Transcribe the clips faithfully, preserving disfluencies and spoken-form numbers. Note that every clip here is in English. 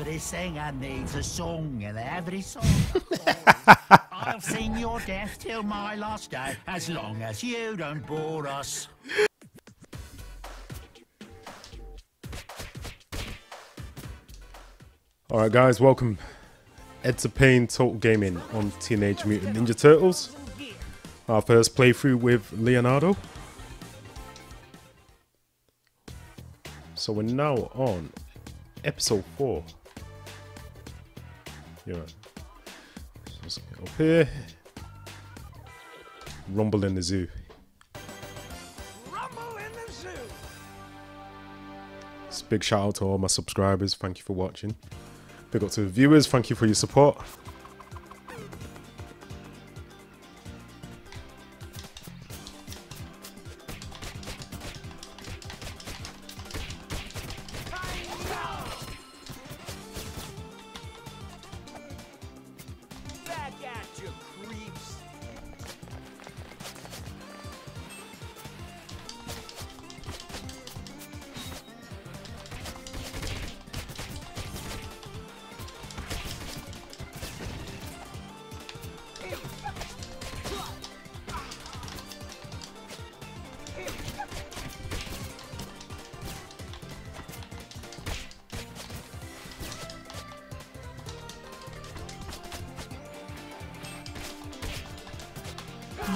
Every singer needs a song, and every song I'll sing your death till my last day, as long as you don't bore us. Alright guys, welcome. Ed to Pain Total Gaming on Teenage Mutant Ninja Turtles. Our first playthrough with Leonardo. So we're now on episode four. Yeah. Let's get up here. Rumble in the zoo. Rumble in the zoo. It's a big shout out to all my subscribers. Thank you for watching. Big up to the viewers. Thank you for your support.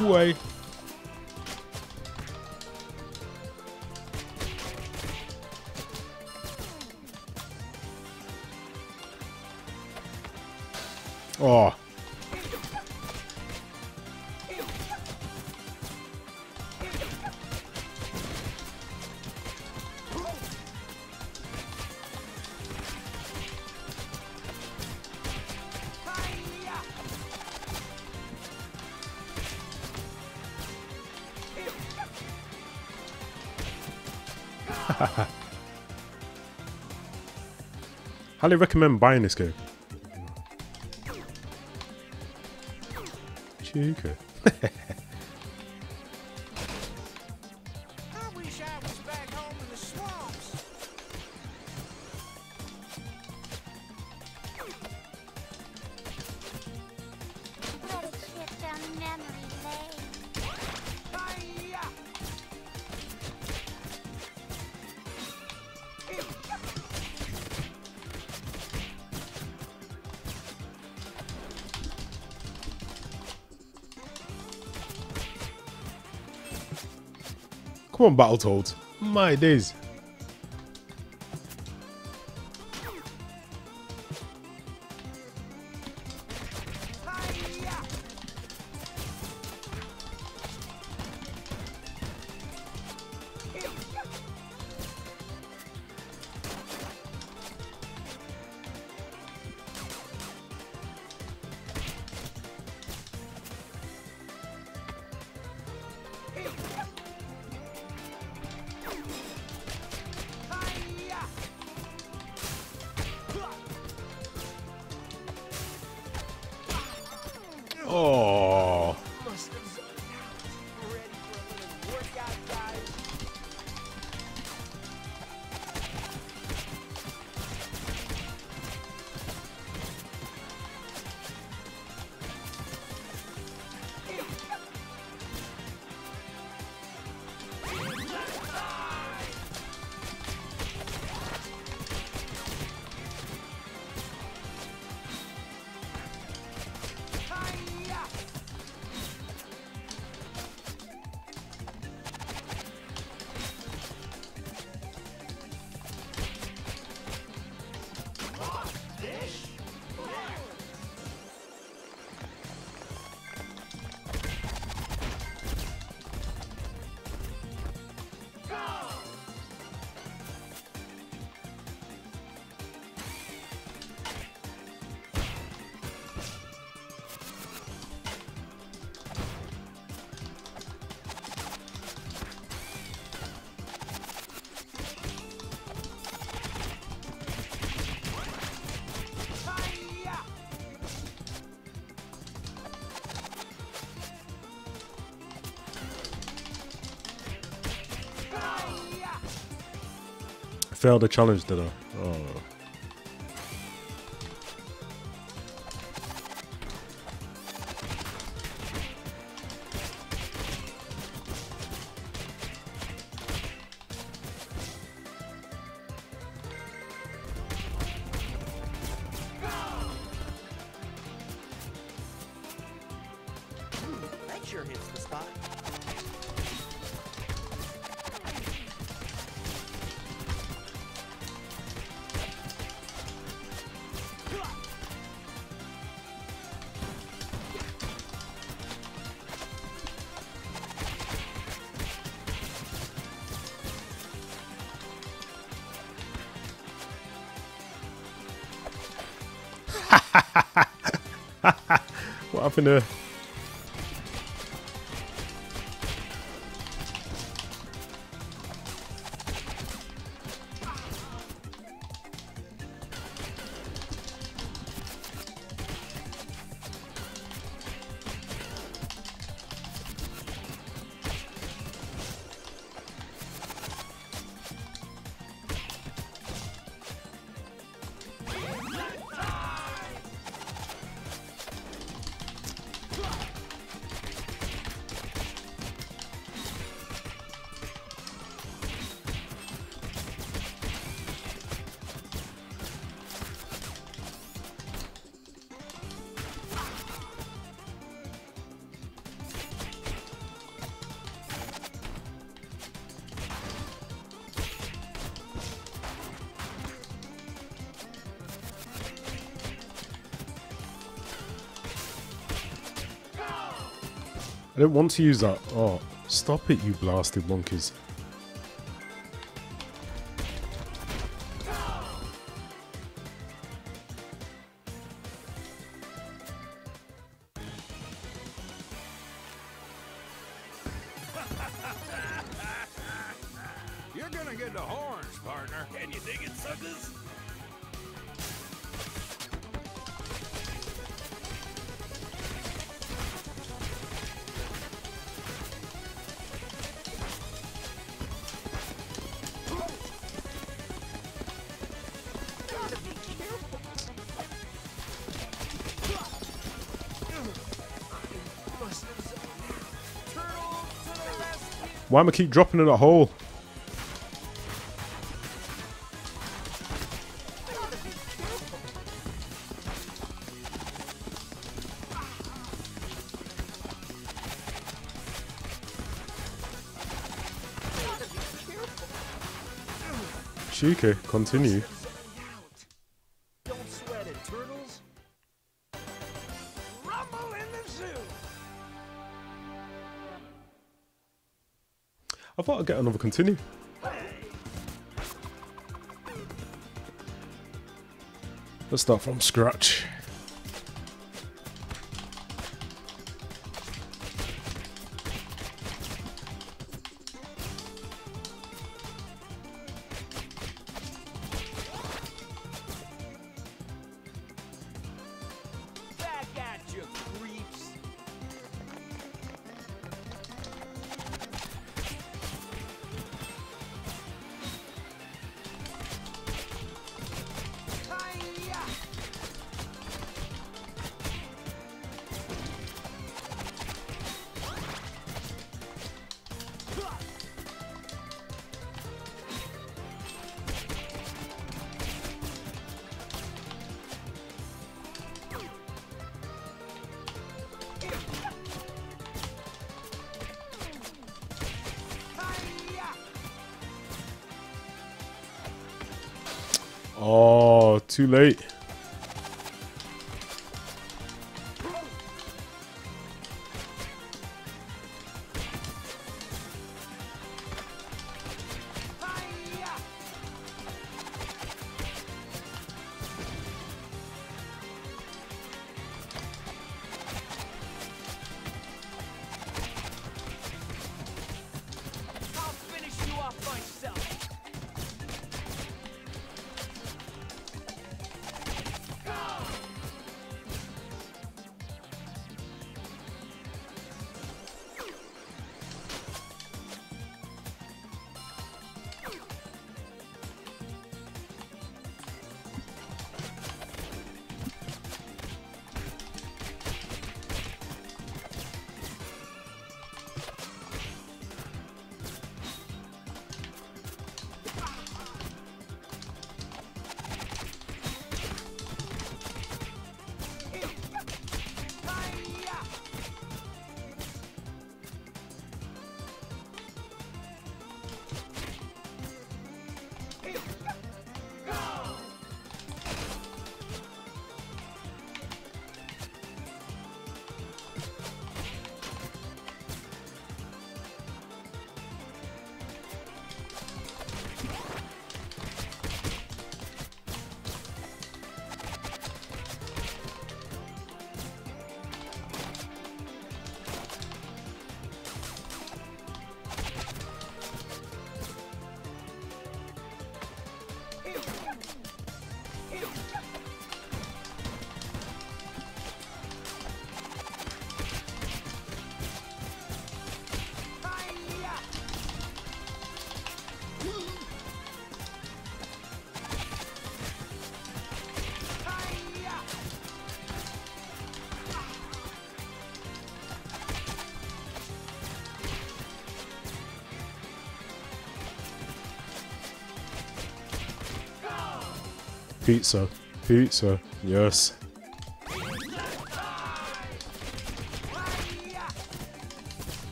Way. Oh. Highly recommend buying this game. Chica. I wish I was back home in the swamps. What a trip down memory lane. Come on, Battletoads. My days. Oh. Failed the challenge, did I? Oh. laser hits the spot. What happened to... I don't want to use that. Oh, stop it, you blasted monkeys. You're gonna get the horns, partner. Can you dig it, suckers? Why am I keep dropping in a hole? Chica, continue. I thought I'd get another continue. Let's start from scratch. Oh, too late. Pizza. Pizza. Yes.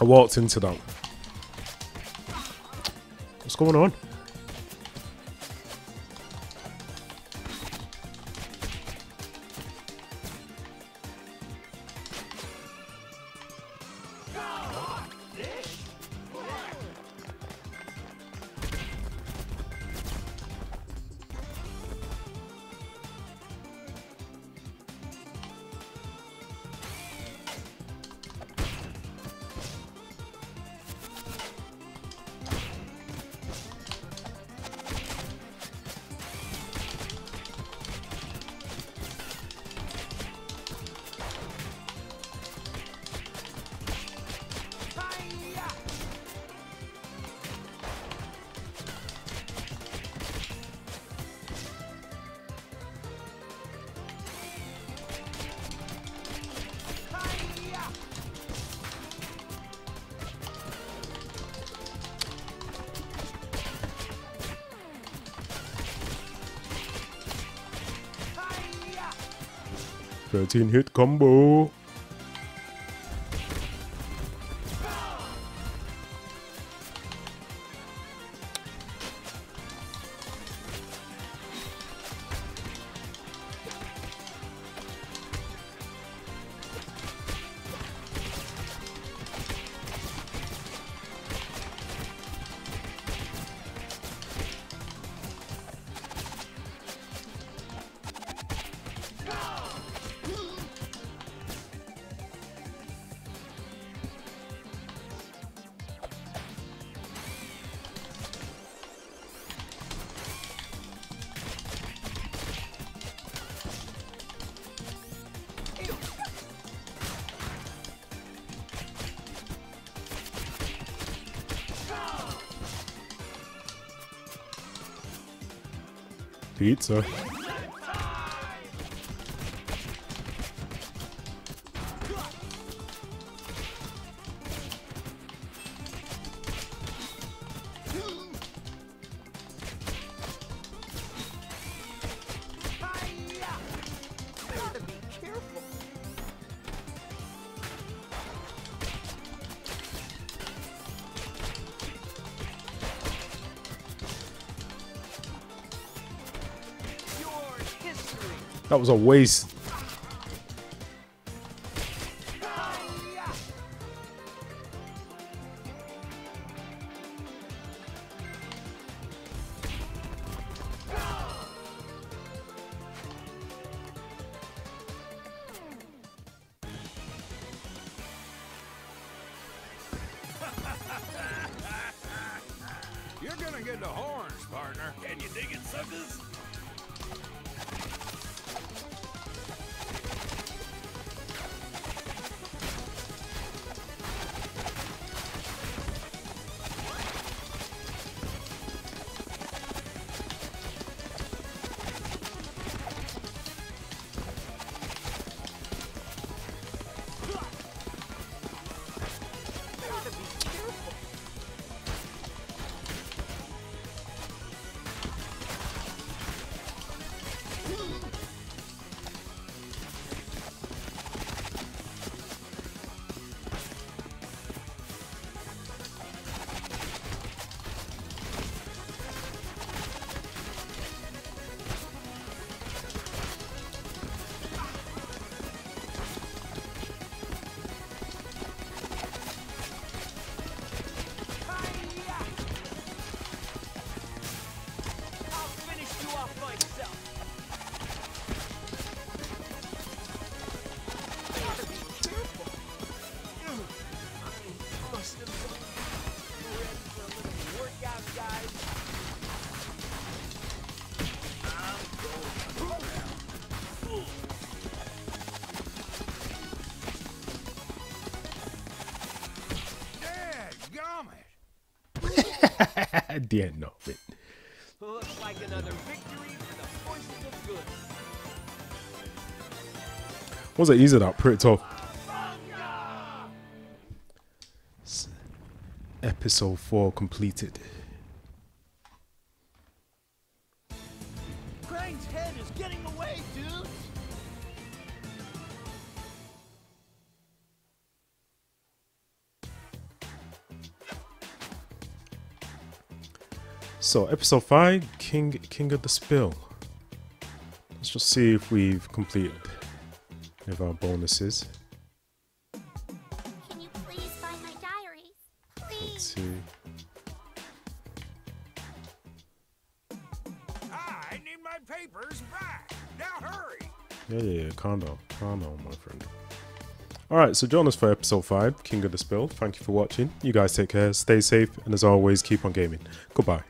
I walked into that. What's going on? thirteen hit combo. Pizza. That was a waste. You're gonna get the horns, partner. Can you dig it, suckers? I didn't know it. Looks like another victory for the forces of good. Was it easy that pretty tough? episode four completed. Crane's head is getting away, dudes. So episode five, King King of the Spill. Let's just see if we've completed any of our bonuses. Can you please find my diary? Please. Let's see. I need my papers back. Now hurry. Yeah, yeah, yeah. Calm down. Calm down, my friend. Alright, so join us for episode five, King of the Spill. Thank you for watching. You guys take care, stay safe, and as always, keep on gaming. Goodbye.